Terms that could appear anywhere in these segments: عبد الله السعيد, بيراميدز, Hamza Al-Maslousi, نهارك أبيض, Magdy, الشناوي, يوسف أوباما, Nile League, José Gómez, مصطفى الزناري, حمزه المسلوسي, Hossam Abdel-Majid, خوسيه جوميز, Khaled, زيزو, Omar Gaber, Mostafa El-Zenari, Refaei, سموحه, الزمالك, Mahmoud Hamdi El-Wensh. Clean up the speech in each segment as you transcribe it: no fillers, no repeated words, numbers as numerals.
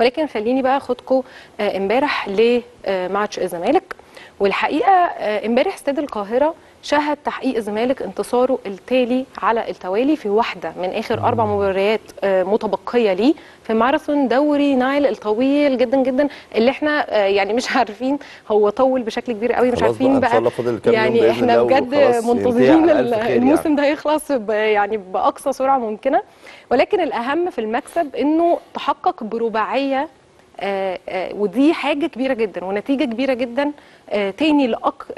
ولكن خليني بقى اخدكم امبارح لماتش الزمالك. والحقيقه امبارح استاد القاهره شهد تحقيق الزمالك انتصاره التالي على التوالي في واحده من اخر 4 مباريات متبقيه ليه في ماراثون دوري نايل الطويل جدا جدا، اللي احنا يعني مش عارفين هو طول بشكل كبير قوي، مش عارفين بقى يعني احنا بجد منتظرين الموسم ده يخلص يعني باقصى سرعه ممكنه. ولكن الاهم في المكسب انه تحقق برباعيه، ودي حاجه كبيره جدا ونتيجه كبيره جدا، تاني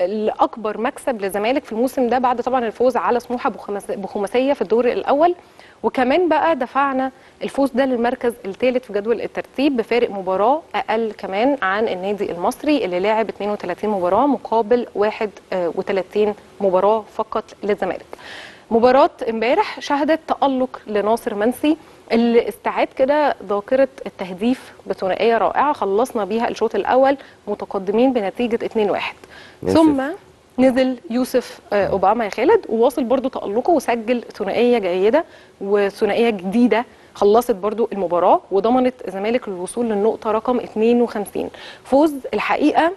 لاكبر مكسب للزمالك في الموسم ده بعد طبعا الفوز على سموحه بخماسيه في الدور الاول. وكمان بقى دفعنا الفوز ده للمركز الثالث في جدول الترتيب بفارق مباراه اقل كمان عن النادي المصري اللي لعب 32 مباراه مقابل 31 مباراه فقط للزمالك. مباراة امبارح شهدت تألق لناصر منسي اللي استعاد كده ذاكرة التهديف بثنائية رائعة خلصنا بيها الشوط الأول متقدمين بنتيجة 2-1، ثم نزل يوسف أوباما يا خالد وواصل برضو تألقه وسجل ثنائية جيدة وثنائية جديدة خلصت برضو المباراة وضمنت الزمالك الوصول للنقطة رقم 52. فوز الحقيقة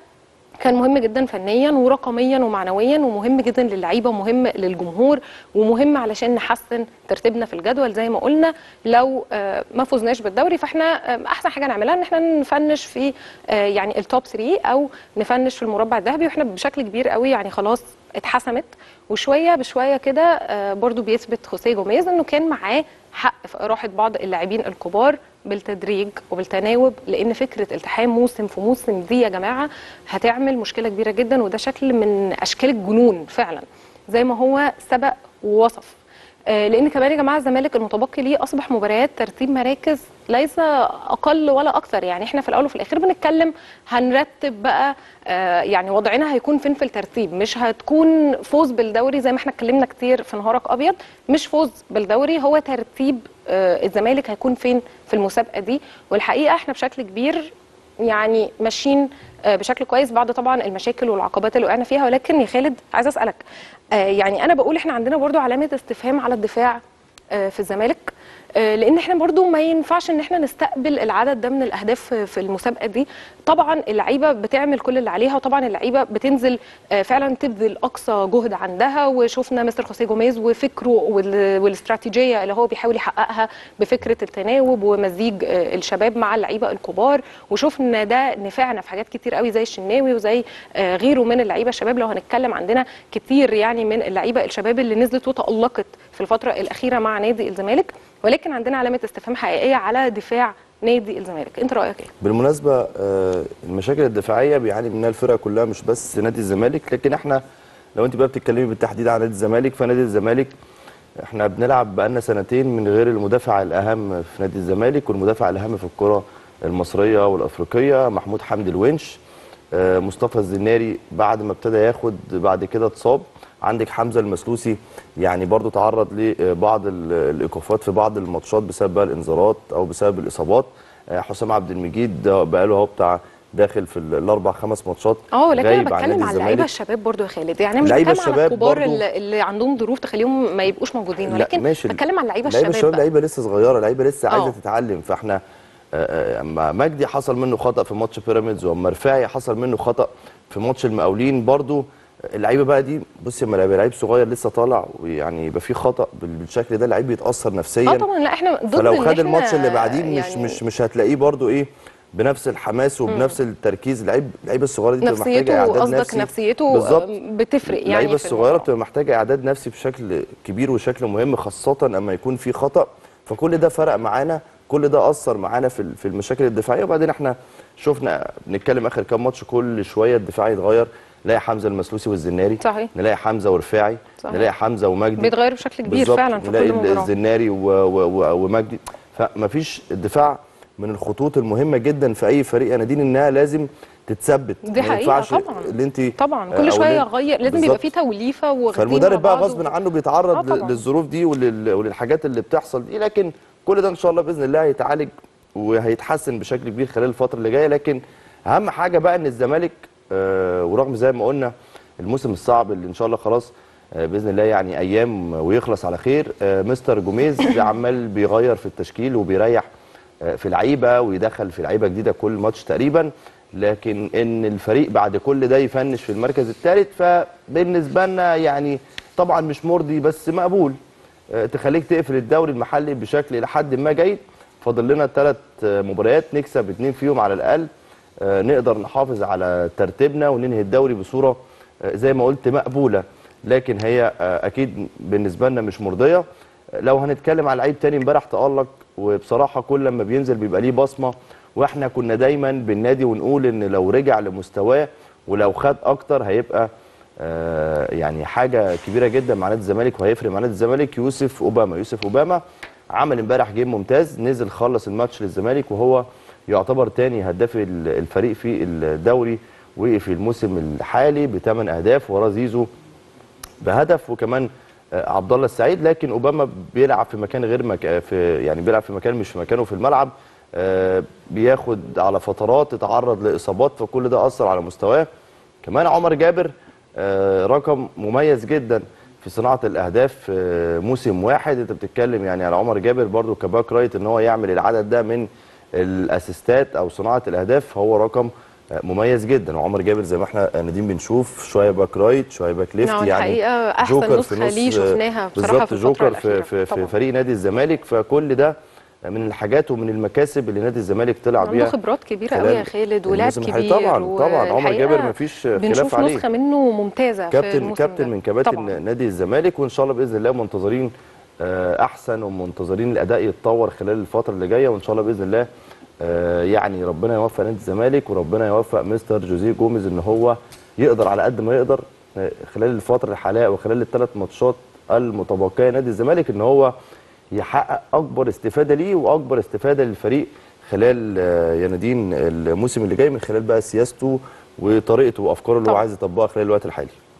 كان مهم جدا فنيا ورقميا ومعنويا، ومهم جدا للعيبه ومهم للجمهور ومهم علشان نحسن ترتيبنا في الجدول. زي ما قلنا لو ما فوزناش بالدوري فاحنا احسن حاجه نعملها ان احنا نفنش في يعني التوب 3 او نفنش في المربع الذهبي، واحنا بشكل كبير قوي يعني خلاص اتحسمت. وشويه بشويه كده برضو بيثبت خوسيه جوميز انه كان معاه حق في راحه بعض اللاعبين الكبار بالتدريج وبالتناوب، لان فكره التحام موسم في موسم دي يا جماعه هتعمل مشكله كبيره جدا، وده شكل من اشكال الجنون فعلا زي ما هو سبق ووصف. لان كمان يا جماعه الزمالك المتبقي ليه اصبح مباريات ترتيب مراكز ليس اقل ولا اكثر، يعني احنا في الاول وفي الاخر بنتكلم هنرتب بقى يعني وضعنا هيكون فين في الترتيب، مش هتكون فوز بالدوري زي ما احنا اتكلمنا كتير في نهارك ابيض، مش فوز بالدوري هو ترتيب الزمالك هيكون فين في المسابقه دي. والحقيقه احنا بشكل كبير يعني ماشيين بشكل كويس بعد طبعا المشاكل والعقبات اللي وقعنا فيها. ولكن يا خالد عايز اسالك، يعني انا بقول احنا عندنا برضو علامه استفهام على الدفاع في الزمالك، لان احنا برضو ما ينفعش ان احنا نستقبل العدد ده من الاهداف في المسابقه دي. طبعا اللعيبه بتعمل كل اللي عليها، وطبعا اللعيبه بتنزل فعلا تبذل اقصى جهد عندها، وشفنا مستر خوسيه جوميز وفكره والاستراتيجيه اللي هو بيحاول يحققها بفكره التناوب ومزيج الشباب مع اللعيبه الكبار، وشفنا ده نفعنا في حاجات كتير قوي زي الشناوي وزي غيره من اللعيبه الشباب. لو هنتكلم عندنا كتير يعني من اللعيبه الشباب اللي نزلت وتألقت في الفتره الاخيره مع نادي الزمالك، ولكن عندنا علامه استفهام حقيقيه على دفاع نادي الزمالك. انت رايك ايه؟ بالمناسبه المشاكل الدفاعيه بيعاني منها الفرقه كلها مش بس نادي الزمالك، لكن احنا لو انت بقى بتتكلمي بالتحديد عن نادي الزمالك، فنادي الزمالك احنا بنلعب بقالنا سنتين من غير المدافع الاهم في نادي الزمالك والمدافع الاهم في الكره المصريه والافريقيه محمود حمدي الونش. مصطفى الزناري بعد ما ابتدى ياخد بعد كده اتصاب، عندك حمزه المسلوسي يعني برضو تعرض لبعض الايقافات في بعض الماتشات بسبب بقى الانذارات او بسبب الاصابات. حسام عبد المجيد بقى له هو بتاع داخل في الاربع 5 ماتشات غايب عن نادي الزمالك. اه، لكن بتكلم على لعيبه الشباب برضو يا خالد، يعني مش بتكلم على الكبار اللي عندهم ظروف تخليهم ما يبقوش موجودين، ولكن بتكلم على لعيبه الشباب. لعيبه الشباب لعيبه لسه صغيره، لعيبه لسه عايزه تتعلم. فاحنا اما مجدي حصل منه خطا في ماتش بيراميدز، واما رفاعي حصل منه خطا في ماتش المقاولين. برضو اللعيبه بقى دي بصي لما لعيب صغير لسه طالع ويعني يبقى في خطا بالشكل ده اللعيب بيتاثر نفسيا. اه طبعا، لا احنا ضد، فلو خد الماتش اللي بعديه يعني مش هتلاقيه برضو ايه بنفس الحماس وبنفس التركيز. اللعيبه الصغيره دي بتبقى محتاجه اعداد نفسي. قصدك نفسيته بتفرق يعني. اللعيبه الصغيره بتبقى محتاجه اعداد نفسي بشكل كبير وشكل مهم، خاصه اما يكون في خطا. فكل ده فرق معانا، كل ده اثر معانا في المشاكل الدفاعيه. وبعدين احنا شفنا بنتكلم اخر كام ماتش كل شويه الدفاع يتغير، نلاقي حمزه المسلوسي والزناري، صحيح. نلاقي حمزه ورفاعي، نلاقي حمزه ومجدي، بيتغير بشكل كبير فعلا في كل مباراه، نلاقي الزناري ومجدي. فمفيش الدفاع من الخطوط المهمه جدا في اي فريق نادين انها لازم تتثبت، دي حقيقة. طبعا اللي انت طبعا كل شويه غير لازم يبقى في توليفه وغير. فالمدرب بقى غصب عنه بيتعرض للظروف دي وللحاجات اللي بتحصل دي، لكن كل ده ان شاء الله باذن الله هيتعالج وهيتحسن بشكل كبير خلال الفتره اللي جايه. لكن اهم حاجه بقى ان الزمالك ورغم زي ما قلنا الموسم الصعب اللي ان شاء الله خلاص باذن الله يعني ايام ويخلص على خير، مستر جوميز عمال بيغير في التشكيل وبيريح في لعيبه ويدخل في لعيبه جديده كل ماتش تقريبا، لكن ان الفريق بعد كل ده يفنش في المركز الثالث فبالنسبه لنا يعني طبعا مش مرضي بس مقبول. تخليك تقفل الدوري المحلي بشكل لحد ما جيد. فاضل لنا 3 مباريات نكسب 2 فيهم على الاقل، نقدر نحافظ على ترتيبنا وننهي الدوري بصوره زي ما قلت مقبوله، لكن هي اكيد بالنسبه لنا مش مرضيه. لو هنتكلم على لعيب تاني امبارح تالق، وبصراحه كل لما بينزل بيبقى ليه بصمه، واحنا كنا دايما بالنادي ونقول ان لو رجع لمستواه ولو خد اكتر هيبقى يعني حاجه كبيره جدا مع نادي الزمالك وهيفرق مع نادي الزمالك. يوسف اوباما، عمل امبارح جيم ممتاز، نزل خلص الماتش للزمالك وهو يعتبر تاني هداف الفريق في الدوري، وقف الموسم الحالي ب8 اهداف وراه زيزو بهدف وكمان عبد الله السعيد. لكن اوباما بيلعب في مكان غير بيلعب في مكان مش في مكانه في الملعب، بياخد على فترات، اتعرض لاصابات، فكل ده اثر على مستواه. كمان عمر جابر رقم مميز جدا في صناعه الاهداف في موسم واحد. انت بتتكلم يعني على عمر جابر برده كباك رايت ان هو يعمل العدد ده من الاسيستات او صناعه الاهداف، هو رقم مميز جدا. وعمر جابر زي ما احنا نادين بنشوف شويه باك رايت شويه باك ليفت، يعني أحسن جوكر في نص بالظبط، جوكر في فريق نادي الزمالك. فكل ده من الحاجات ومن المكاسب اللي نادي الزمالك طلع بيها، عنده خبرات كبيره قوي يا خالد ولاعب كبير. طبعا عمر جابر مفيش خلاف عليه، نسخه منه ممتازه، كابتن من كباتن نادي الزمالك. وان شاء الله باذن الله منتظرين احسن ومنتظرين الاداء يتطور خلال الفتره اللي جايه، وان شاء الله باذن الله يعني ربنا يوفق نادي الزمالك وربنا يوفق مستر جوزيه جوميز ان هو يقدر على قد ما يقدر خلال الفتره الحاليه وخلال ال3 ماتشات المتبقيه نادي الزمالك ان هو يحقق اكبر استفاده ليه واكبر استفاده للفريق خلال يا نادين الموسم اللي جاي، من خلال بقى سياسته وطريقته وافكاره اللي هو عايز يطبقها خلال الوقت الحالي.